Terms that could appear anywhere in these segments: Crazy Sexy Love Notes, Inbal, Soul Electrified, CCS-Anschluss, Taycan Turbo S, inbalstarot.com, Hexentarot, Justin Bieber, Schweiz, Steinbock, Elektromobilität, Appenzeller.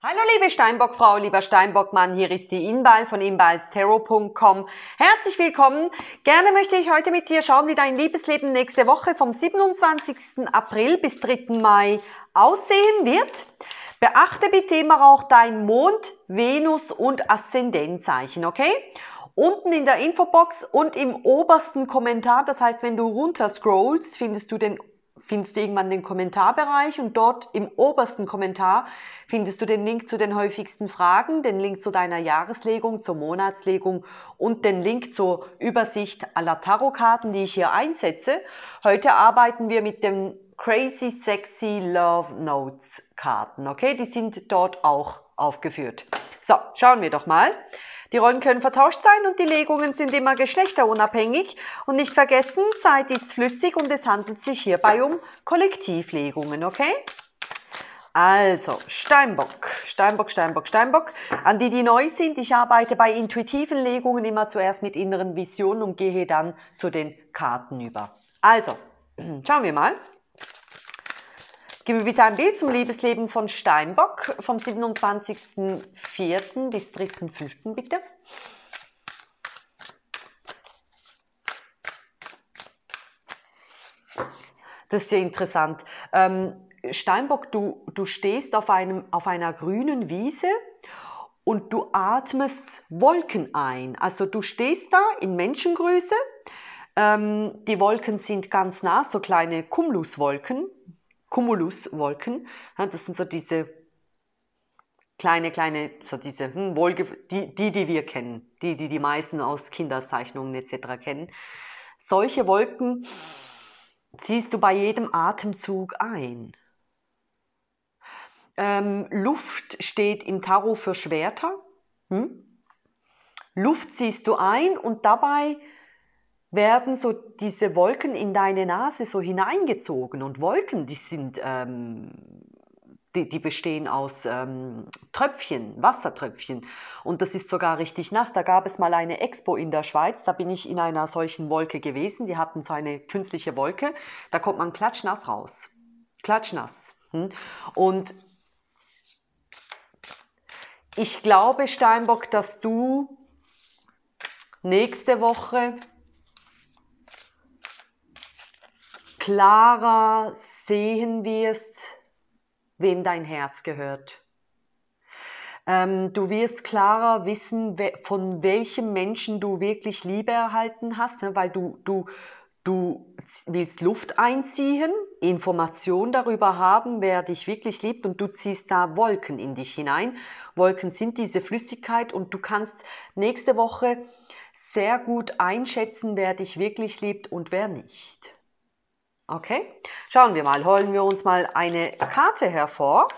Hallo liebe Steinbock-Frau, lieber Steinbock-Mann, hier ist die Inbal von inbalstarot.com. Herzlich willkommen. Gerne möchte ich heute mit dir schauen, wie dein Liebesleben nächste Woche vom 27. April bis 3. Mai aussehen wird. Beachte bitte immer auch dein Mond, Venus und Aszendentzeichen, okay? Unten in der Infobox und im obersten Kommentar, das heißt, wenn du runter scrollst, findest du irgendwann den Kommentarbereich und dort im obersten Kommentar findest du den Link zu den häufigsten Fragen, den Link zu deiner Jahreslegung, zur Monatslegung und den Link zur Übersicht aller Tarotkarten, die ich hier einsetze. Heute arbeiten wir mit den Crazy Sexy Love Notes Karten, okay? Die sind dort auch aufgeführt. So, schauen wir doch mal. Die Rollen können vertauscht sein und die Legungen sind immer geschlechterunabhängig. Und nicht vergessen, Zeit ist flüssig und es handelt sich hierbei um Kollektivlegungen, okay? Also, Steinbock, Steinbock, Steinbock, Steinbock. An die, die neu sind, ich arbeite bei intuitiven Legungen immer zuerst mit inneren Visionen und gehe dann zu den Karten über. Also, schauen wir mal. Gib mir bitte ein Bild zum Liebesleben von Steinbock vom 27.04. bis 3.05. bitte. Das ist sehr interessant. Steinbock, du stehst auf einer grünen Wiese und du atmest Wolken ein. Also du stehst da in Menschengröße. Die Wolken sind ganz nah, so kleine Cumuluswolken. Cumuluswolken, das sind so diese kleine, so diese die wir kennen, die meisten aus Kinderzeichnungen etc. kennen. Solche Wolken ziehst du bei jedem Atemzug ein. Luft steht im Tarot für Schwerter. Luft ziehst du ein und dabei werden so diese Wolken in deine Nase so hineingezogen. Und Wolken, die bestehen aus Tröpfchen, Wassertröpfchen. Und das ist sogar richtig nass. Da gab es mal eine Expo in der Schweiz, da bin ich in einer solchen Wolke gewesen. Die hatten so eine künstliche Wolke. Da kommt man klatschnass raus. Klatschnass. Und ich glaube, Steinbock, dass du nächste Woche klarer sehen wirst, wem dein Herz gehört. Du wirst klarer wissen, von welchem Menschen du wirklich Liebe erhalten hast, weil du willst Luft einziehen, Information darüber haben, wer dich wirklich liebt, und du ziehst da Wolken in dich hinein. Wolken sind diese Flüssigkeit und du kannst nächste Woche sehr gut einschätzen, wer dich wirklich liebt und wer nicht. Okay, schauen wir mal, holen wir uns mal eine Karte hervor.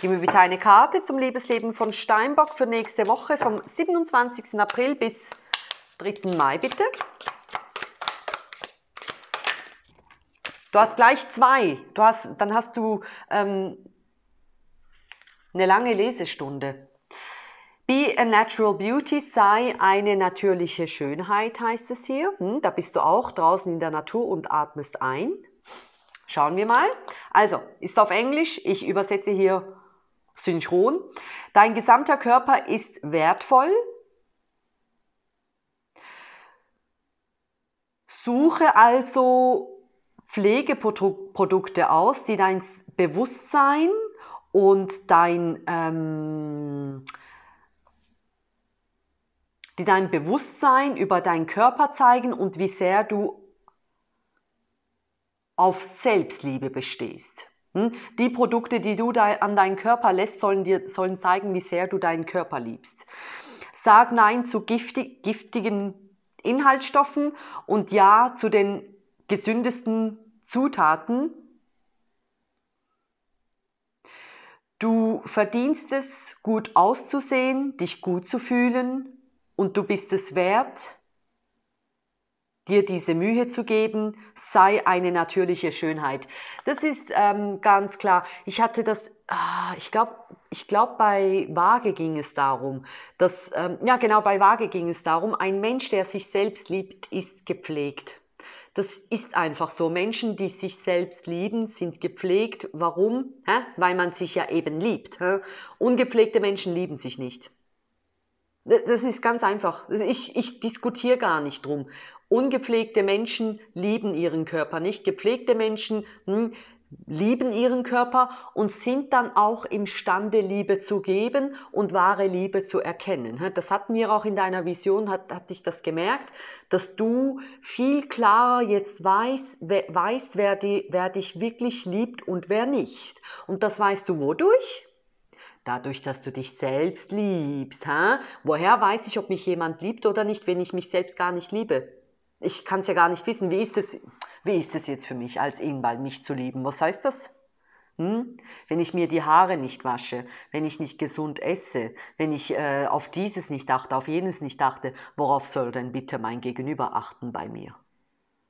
Gib mir bitte eine Karte zum Liebesleben von Steinbock für nächste Woche vom 27. April bis 3. Mai, bitte. Du hast gleich zwei, dann hast du eine lange Lesestunde. Be a natural beauty, sei eine natürliche Schönheit, heißt es hier. Da bist du auch draußen in der Natur und atmest ein. Schauen wir mal. Also, ist auf Englisch, ich übersetze hier synchron. Dein gesamter Körper ist wertvoll. Suche also Pflegeprodukte aus, die dein Bewusstsein und die dein Bewusstsein über deinen Körper zeigen und wie sehr du auf Selbstliebe bestehst. Die Produkte, die du an deinen Körper lässt, sollen zeigen, wie sehr du deinen Körper liebst. Sag Nein zu giftigen Inhaltsstoffen und Ja zu den gesündesten Zutaten. Du verdienst es, gut auszusehen, dich gut zu fühlen. Und du bist es wert, dir diese Mühe zu geben, sei eine natürliche Schönheit. Das ist ganz klar. Ich hatte das, ich glaube bei Waage ging es darum, dass, ja genau, bei Waage ging es darum, ein Mensch, der sich selbst liebt, ist gepflegt. Das ist einfach so. Menschen, die sich selbst lieben, sind gepflegt. Warum? Weil man sich ja eben liebt. Ungepflegte Menschen lieben sich nicht. Das ist ganz einfach. Ich diskutiere gar nicht drum. Ungepflegte Menschen lieben ihren Körper nicht. Gepflegte Menschen lieben ihren Körper und sind dann auch imstande, Liebe zu geben und wahre Liebe zu erkennen. Das hatten wir auch in deiner Vision, hatte ich das gemerkt, dass du viel klarer jetzt weißt, wer dich wirklich liebt und wer nicht. Und das weißt du wodurch? Dadurch, dass du dich selbst liebst. Woher weiß ich, ob mich jemand liebt oder nicht, wenn ich mich selbst gar nicht liebe? Ich kann es ja gar nicht wissen. Wie ist es jetzt für mich, als Inbal mich zu lieben? Was heißt das? Wenn ich mir die Haare nicht wasche, wenn ich nicht gesund esse, wenn ich auf dieses nicht achte, auf jenes nicht achte, worauf soll denn bitte mein Gegenüber achten bei mir?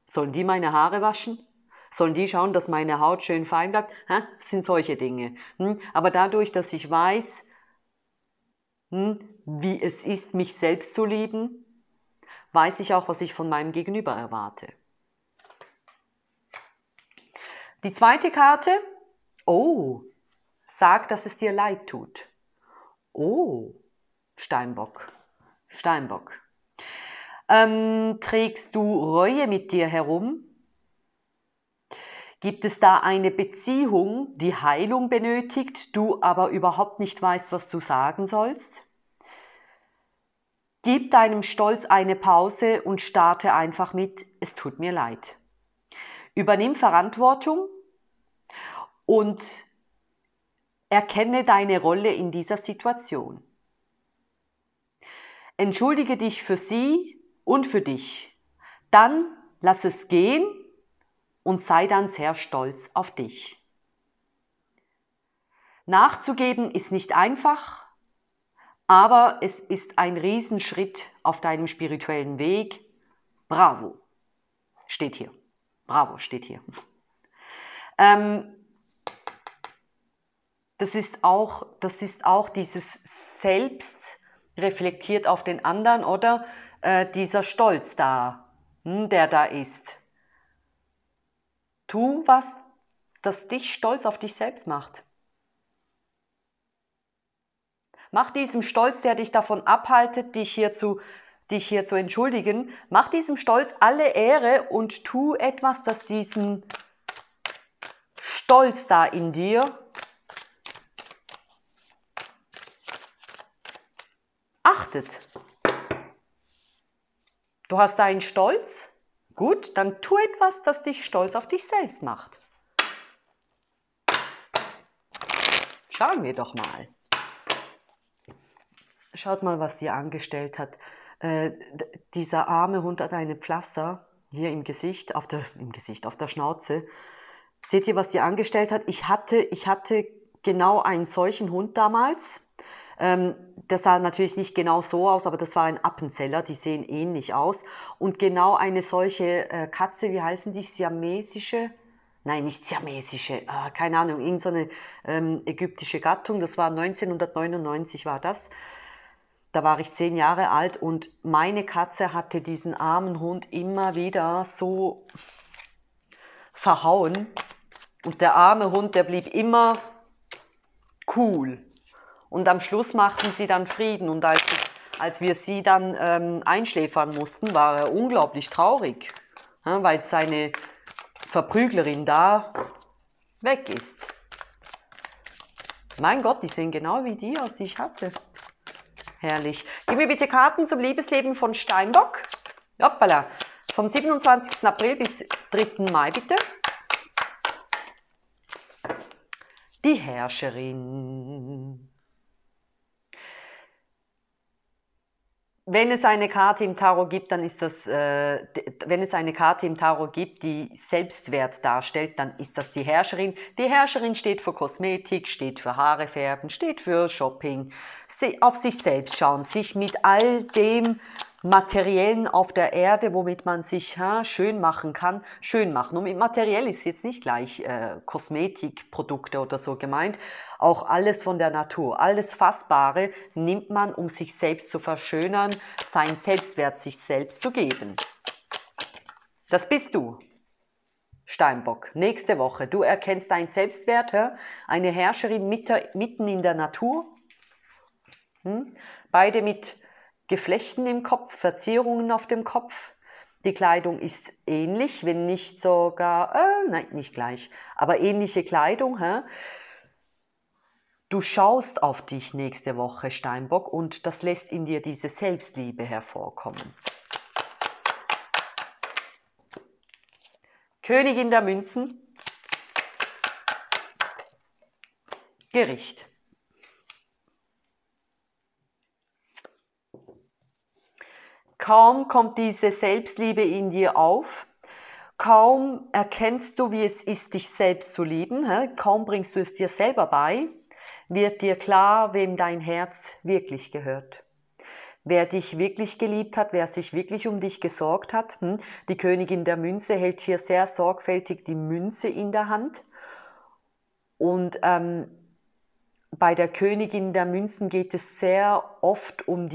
Sollen die meine Haare waschen? Sollen die schauen, dass meine Haut schön fein bleibt? Das sind solche Dinge. Aber dadurch, dass ich weiß, wie es ist, mich selbst zu lieben, weiß ich auch, was ich von meinem Gegenüber erwarte. Die zweite Karte, oh, sagt, dass es dir leid tut. Oh, Steinbock. Trägst du Reue mit dir herum? Gibt es da eine Beziehung, die Heilung benötigt, du aber überhaupt nicht weißt, was du sagen sollst? Gib deinem Stolz eine Pause und starte einfach mit, es tut mir leid. Übernimm Verantwortung und erkenne deine Rolle in dieser Situation. Entschuldige dich für sie und für dich. Dann lass es gehen und sei dann sehr stolz auf dich. Nachzugeben ist nicht einfach. Aber es ist ein Riesenschritt auf deinem spirituellen Weg. Bravo, steht hier. Bravo, steht hier. Das ist auch dieses Selbst reflektiert auf den anderen, oder? Dieser Stolz da, der da ist. Tu was, das dich stolz auf dich selbst macht. Mach diesem Stolz, der dich davon abhaltet, dich hier zu entschuldigen, mach diesem Stolz alle Ehre und tu etwas, das diesen Stolz da in dir achtet. Du hast deinen Stolz? Gut, dann tu etwas, das dich stolz auf dich selbst macht. Schauen wir doch mal. Schaut mal, was dir angestellt hat. Dieser arme Hund hat eine Pflaster hier im Gesicht, auf der Schnauze. Seht ihr, was dir angestellt hat? Ich hatte genau einen solchen Hund damals. Der sah natürlich nicht genau so aus, aber das war ein Appenzeller, die sehen ähnlich aus. Und genau eine solche Katze, wie heißen die, siamesische? Nein, nicht siamesische, keine Ahnung, irgendeine ägyptische Gattung. Das war 1999, war das. Da war ich 10 Jahre alt und meine Katze hatte diesen armen Hund immer wieder so verhauen. Und der arme Hund, der blieb immer cool. Und am Schluss machten sie dann Frieden. Und als wir sie dann einschläfern mussten, war er unglaublich traurig, weil seine Verprüglerin da weg ist. Mein Gott, die sehen genau wie die aus, die ich hatte. Herrlich. Gib mir bitte Karten zum Liebesleben von Steinbock. Hoppala. Vom 27. April bis 3. Mai bitte. Die Herrscherin. Wenn es eine Karte im Tarot gibt, dann ist das, wenn es eine Karte im Tarot gibt, die Selbstwert darstellt, dann ist das die Herrscherin. Die Herrscherin steht für Kosmetik, steht für Haare färben, steht für Shopping, auf sich selbst schauen, sich mit all dem Materiellen auf der Erde, womit man sich schön machen kann, schön machen. Und mit materiell ist jetzt nicht gleich Kosmetikprodukte oder so gemeint. Auch alles von der Natur, alles Fassbare nimmt man, um sich selbst zu verschönern, sein Selbstwert sich selbst zu geben. Das bist du, Steinbock. Nächste Woche. Du erkennst deinen Selbstwert, hör? Eine Herrscherin mitten in der Natur. Hm? Beide mit Geflechten im Kopf, Verzierungen auf dem Kopf. Die Kleidung ist ähnlich, wenn nicht sogar, nein, nicht gleich, aber ähnliche Kleidung. Hä? Du schaust auf dich nächste Woche, Steinbock, und das lässt in dir diese Selbstliebe hervorkommen. Königin der Münzen, Gericht. Kaum kommt diese Selbstliebe in dir auf, kaum erkennst du, wie es ist, dich selbst zu lieben, kaum bringst du es dir selber bei, wird dir klar, wem dein Herz wirklich gehört. Wer dich wirklich geliebt hat, wer sich wirklich um dich gesorgt hat. Die Königin der Münze hält hier sehr sorgfältig die Münze in der Hand. Und bei der Königin der Münzen geht es sehr oft um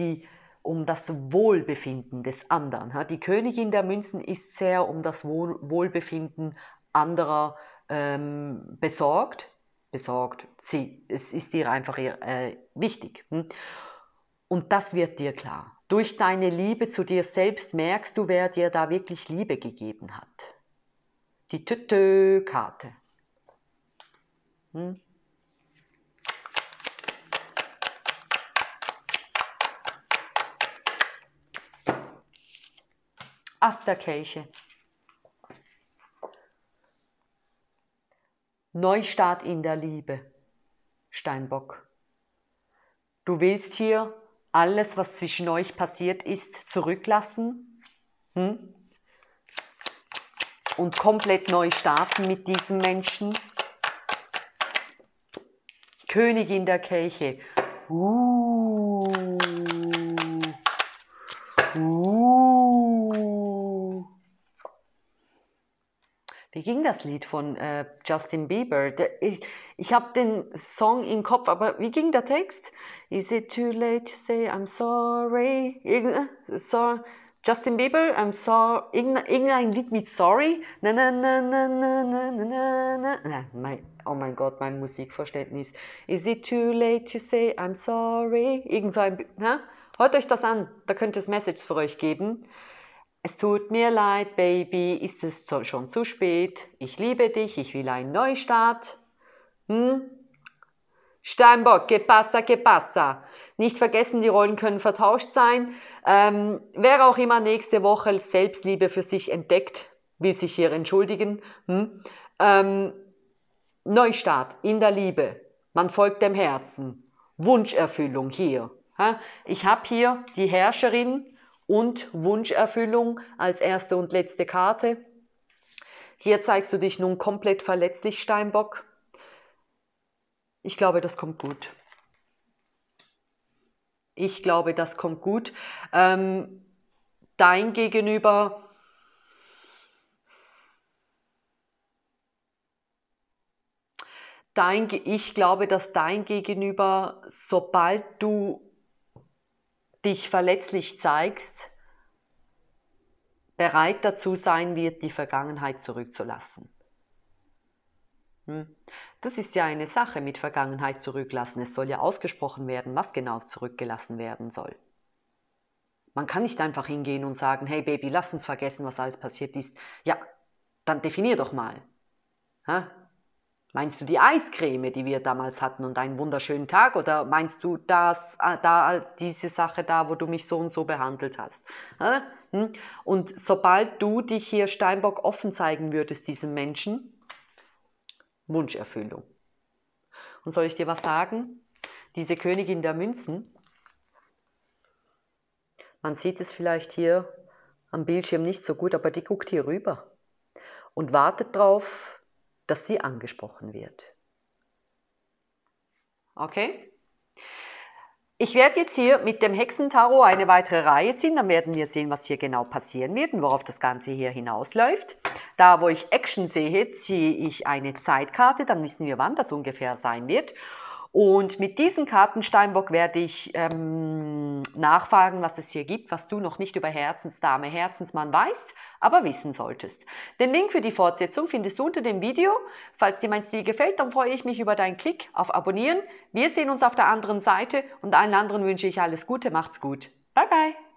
das Wohlbefinden des anderen. Die Königin der Münzen ist sehr um das Wohlbefinden anderer besorgt. Es ist dir einfach wichtig. Und das wird dir klar. Durch deine Liebe zu dir selbst merkst du, wer dir da wirklich Liebe gegeben hat. Die Tötö-Karte. Asterkelche. Neustart in der Liebe, Steinbock. Du willst hier alles, was zwischen euch passiert ist, zurücklassen und komplett neu starten mit diesem Menschen. Königin der Kelche. Wie ging das Lied von Justin Bieber? Ich habe den Song im Kopf, aber wie ging der Text? Is it too late to say I'm sorry? Justin Bieber, I'm sorry. Irgendein Lied mit sorry? Na, na, na, na, na, na, na, na. Oh mein Gott, mein Musikverständnis. Is it too late to say I'm sorry? Hört euch das an, da könnte es Messages für euch geben. Es tut mir leid, Baby, ist es schon zu spät? Ich liebe dich, ich will einen Neustart. Steinbock, que pasa, que pasa. Nicht vergessen, die Rollen können vertauscht sein. Wer auch immer nächste Woche Selbstliebe für sich entdeckt, will sich hier entschuldigen. Neustart in der Liebe. Man folgt dem Herzen. Wunscherfüllung hier. Ich habe hier die Herrscherin und Wunscherfüllung als erste und letzte Karte. Hier zeigst du dich nun komplett verletzlich, Steinbock. Ich glaube, das kommt gut. Dein Gegenüber ich glaube, dass dein Gegenüber, sobald du dich verletzlich zeigst, bereit dazu sein wird, die Vergangenheit zurückzulassen. Das ist ja eine Sache mit Vergangenheit zurücklassen. Es soll ja ausgesprochen werden, was genau zurückgelassen werden soll. Man kann nicht einfach hingehen und sagen, hey Baby, lass uns vergessen, was alles passiert ist. Ja, dann definier doch mal. Meinst du die Eiscreme, die wir damals hatten und einen wunderschönen Tag? Oder meinst du diese Sache da, wo du mich so und so behandelt hast? Und sobald du dich hier, Steinbock, offen zeigen würdest, diesem Menschen, Wunscherfüllung. Und soll ich dir was sagen? Diese Königin der Münzen, man sieht es vielleicht hier am Bildschirm nicht so gut, aber die guckt hier rüber und wartet drauf, dass sie angesprochen wird. Okay? Ich werde jetzt hier mit dem Hexentarot eine weitere Reihe ziehen, dann werden wir sehen, was hier genau passieren wird und worauf das Ganze hier hinausläuft. Da, wo ich Action sehe, ziehe ich eine Zeitkarte, dann wissen wir, wann das ungefähr sein wird. Und mit diesen Karten, Steinbock, werde ich nachfragen, was es hier gibt, was du noch nicht über Herzensdame, Herzensmann weißt, aber wissen solltest. Den Link für die Fortsetzung findest du unter dem Video. Falls dir mein Stil gefällt, dann freue ich mich über deinen Klick auf Abonnieren. Wir sehen uns auf der anderen Seite und allen anderen wünsche ich alles Gute, macht's gut. Bye, bye.